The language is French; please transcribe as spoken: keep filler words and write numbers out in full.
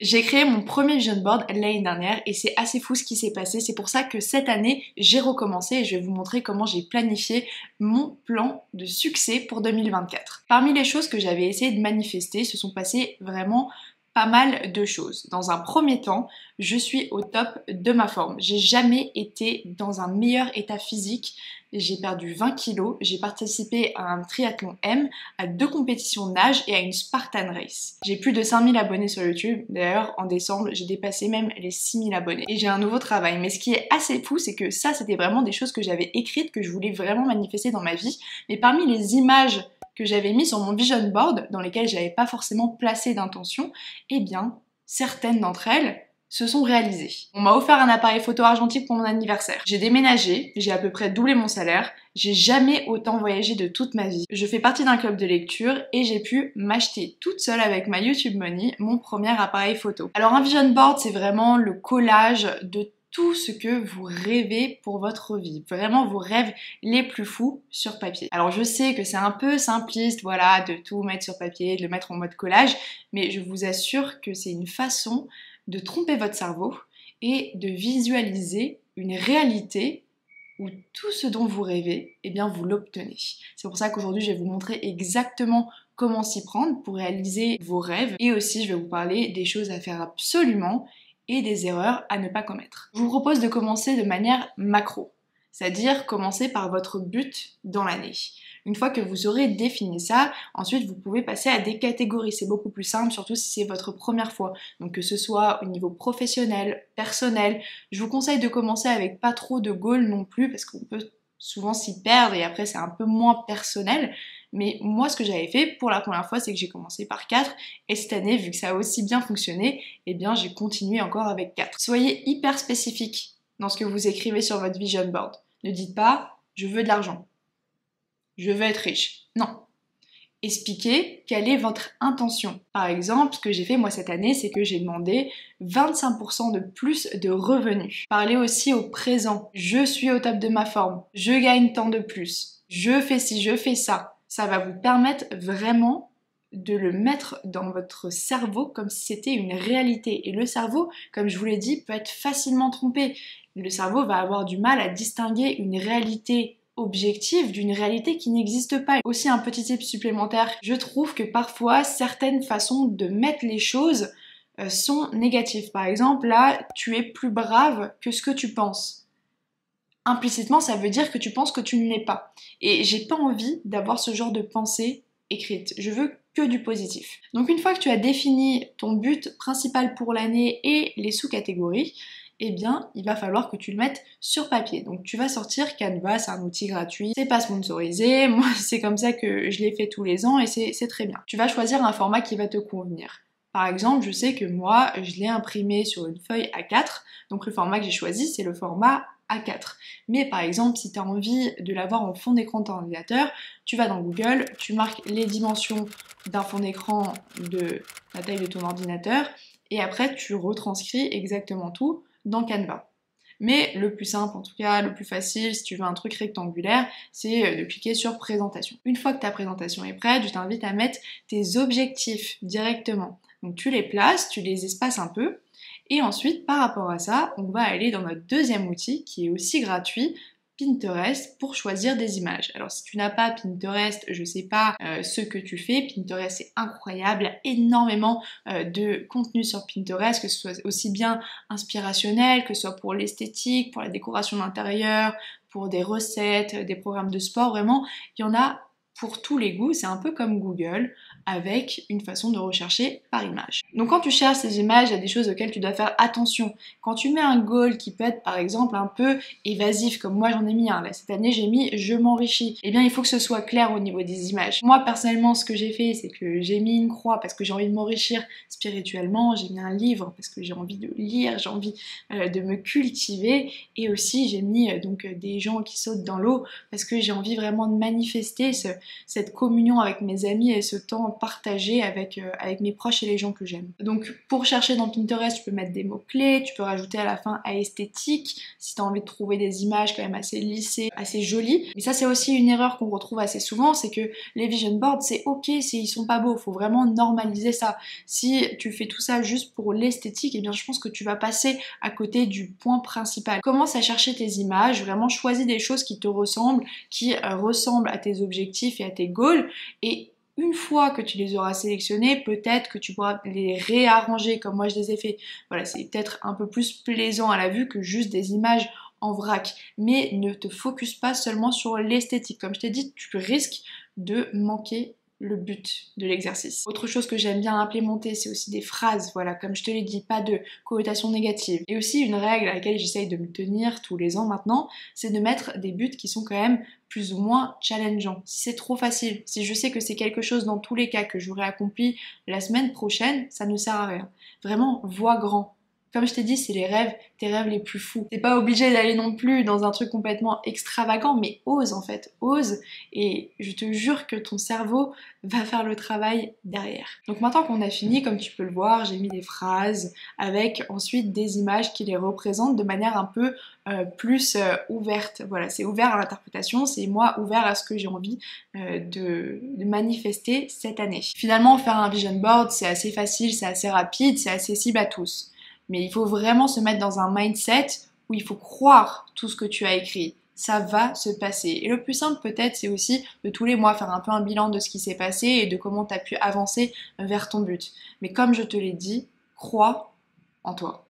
J'ai créé mon premier vision board l'année dernière et c'est assez fou ce qui s'est passé. C'est pour ça que cette année, j'ai recommencé et je vais vous montrer comment j'ai planifié mon plan de succès pour deux mille vingt-quatre. Parmi les choses que j'avais essayé de manifester, se sont passées vraiment pas mal de choses. Dans un premier temps, je suis au top de ma forme. J'ai jamais été dans un meilleur état physique. J'ai perdu vingt kilos, j'ai participé à un triathlon M, à deux compétitions nage et à une Spartan Race. J'ai plus de cinq mille abonnés sur YouTube. D'ailleurs, en décembre, j'ai dépassé même les six mille abonnés. Et j'ai un nouveau travail. Mais ce qui est assez fou, c'est que ça, c'était vraiment des choses que j'avais écrites, que je voulais vraiment manifester dans ma vie. Mais parmi les images que j'avais mis sur mon vision board, dans lesquelles j'avais pas forcément placé d'intention, eh bien, certaines d'entre elles se sont réalisées. On m'a offert un appareil photo argentique pour mon anniversaire. J'ai déménagé, j'ai à peu près doublé mon salaire, j'ai jamais autant voyagé de toute ma vie. Je fais partie d'un club de lecture et j'ai pu m'acheter toute seule avec ma YouTube Money mon premier appareil photo. Alors un vision board, c'est vraiment le collage de tout ce que vous rêvez pour votre vie, vraiment vos rêves les plus fous sur papier. Alors je sais que c'est un peu simpliste, voilà, de tout mettre sur papier, de le mettre en mode collage, mais je vous assure que c'est une façon de tromper votre cerveau et de visualiser une réalité où tout ce dont vous rêvez, eh bien vous l'obtenez. C'est pour ça qu'aujourd'hui je vais vous montrer exactement comment s'y prendre pour réaliser vos rêves et aussi je vais vous parler des choses à faire absolument et des erreurs à ne pas commettre. Je vous propose de commencer de manière macro, c'est-à-dire commencer par votre but dans l'année. Une fois que vous aurez défini ça, ensuite vous pouvez passer à des catégories, c'est beaucoup plus simple, surtout si c'est votre première fois. Donc que ce soit au niveau professionnel, personnel, je vous conseille de commencer avec pas trop de goals non plus, parce qu'on peut souvent s'y perdre et après c'est un peu moins personnel. Mais moi, ce que j'avais fait pour la première fois, c'est que j'ai commencé par quatre. Et cette année, vu que ça a aussi bien fonctionné, eh bien, j'ai continué encore avec quatre. Soyez hyper spécifique dans ce que vous écrivez sur votre vision board. Ne dites pas « je veux de l'argent »,« je veux être riche ». Non. Expliquez quelle est votre intention. Par exemple, ce que j'ai fait moi cette année, c'est que j'ai demandé vingt-cinq pour cent de plus de revenus. Parlez aussi au présent. Je suis au top de ma forme. Je gagne tant de plus. Je fais ci, je fais ça. Ça va vous permettre vraiment de le mettre dans votre cerveau comme si c'était une réalité. Et le cerveau, comme je vous l'ai dit, peut être facilement trompé. Le cerveau va avoir du mal à distinguer une réalité objective d'une réalité qui n'existe pas. Aussi un petit tip supplémentaire, je trouve que parfois certaines façons de mettre les choses sont négatives. Par exemple, là, tu es plus brave que ce que tu penses. Implicitement, ça veut dire que tu penses que tu ne l'es pas. Et j'ai pas envie d'avoir ce genre de pensée écrite. Je veux que du positif. Donc une fois que tu as défini ton but principal pour l'année et les sous-catégories, eh bien, il va falloir que tu le mettes sur papier. Donc tu vas sortir Canva, c'est un outil gratuit, c'est pas sponsorisé, moi c'est comme ça que je l'ai fait tous les ans et c'est très bien. Tu vas choisir un format qui va te convenir. Par exemple, je sais que moi, je l'ai imprimé sur une feuille A quatre, donc le format que j'ai choisi, c'est le format A quatre. Mais par exemple, si tu as envie de l'avoir en fond d'écran de ton ordinateur, tu vas dans Google, tu marques les dimensions d'un fond d'écran de la taille de ton ordinateur et après tu retranscris exactement tout dans Canva. Mais le plus simple en tout cas, le plus facile, si tu veux un truc rectangulaire, c'est de cliquer sur présentation. Une fois que ta présentation est prête, je t'invite à mettre tes objectifs directement. Donc tu les places, tu les espaces un peu. Et ensuite, par rapport à ça, on va aller dans notre deuxième outil qui est aussi gratuit, Pinterest, pour choisir des images. Alors si tu n'as pas Pinterest, je sais pas euh, ce que tu fais. Pinterest, c'est incroyable, il y a énormément euh, de contenu sur Pinterest, que ce soit aussi bien inspirationnel, que ce soit pour l'esthétique, pour la décoration d'intérieur, pour des recettes, des programmes de sport, vraiment, il y en a pour tous les goûts, c'est un peu comme Google, avec une façon de rechercher par image. Donc quand tu cherches ces images, il y a des choses auxquelles tu dois faire attention. Quand tu mets un goal qui peut être par exemple un peu évasif, comme moi j'en ai mis un, là cette année j'ai mis « je m'enrichis », eh bien il faut que ce soit clair au niveau des images. Moi personnellement ce que j'ai fait, c'est que j'ai mis une croix parce que j'ai envie de m'enrichir spirituellement, j'ai mis un livre parce que j'ai envie de lire, j'ai envie euh, de me cultiver, et aussi j'ai mis euh, donc des gens qui sautent dans l'eau parce que j'ai envie vraiment de manifester ce, cette communion avec mes amis et ce temps partager avec, euh, avec mes proches et les gens que j'aime. Donc pour chercher dans Pinterest, tu peux mettre des mots-clés, tu peux rajouter à la fin à esthétique, si tu as envie de trouver des images quand même assez lissées, assez jolies. Mais ça c'est aussi une erreur qu'on retrouve assez souvent, c'est que les vision boards, c'est ok si ils sont pas beaux, faut vraiment normaliser ça. Si tu fais tout ça juste pour l'esthétique, et eh bien je pense que tu vas passer à côté du point principal. Commence à chercher tes images, vraiment choisis des choses qui te ressemblent, qui euh, ressemblent à tes objectifs et à tes goals, et une fois que tu les auras sélectionnés, peut-être que tu pourras les réarranger comme moi je les ai fait. Voilà, c'est peut-être un peu plus plaisant à la vue que juste des images en vrac. Mais ne te focus pas seulement sur l'esthétique. Comme je t'ai dit, tu risques de manquer le but de l'exercice. Autre chose que j'aime bien implémenter, c'est aussi des phrases, voilà, comme je te l'ai dit, pas de connotation négative. Et aussi une règle à laquelle j'essaye de me tenir tous les ans maintenant, c'est de mettre des buts qui sont quand même plus ou moins challengeants. Si c'est trop facile, si je sais que c'est quelque chose dans tous les cas que j'aurai accompli la semaine prochaine, ça ne sert à rien. Vraiment, vois grand. Comme je t'ai dit, c'est les rêves, tes rêves les plus fous. T'es pas obligé d'aller non plus dans un truc complètement extravagant, mais ose en fait, ose, et je te jure que ton cerveau va faire le travail derrière. Donc maintenant qu'on a fini, comme tu peux le voir, j'ai mis des phrases avec ensuite des images qui les représentent de manière un peu euh, plus euh, ouverte. Voilà, c'est ouvert à l'interprétation, c'est moi ouvert à ce que j'ai envie euh, de, de manifester cette année. Finalement, faire un vision board, c'est assez facile, c'est assez rapide, c'est accessible à tous. Mais il faut vraiment se mettre dans un mindset où il faut croire tout ce que tu as écrit. Ça va se passer. Et le plus simple peut-être, c'est aussi de tous les mois faire un peu un bilan de ce qui s'est passé et de comment tu as pu avancer vers ton but. Mais comme je te l'ai dit, crois en toi.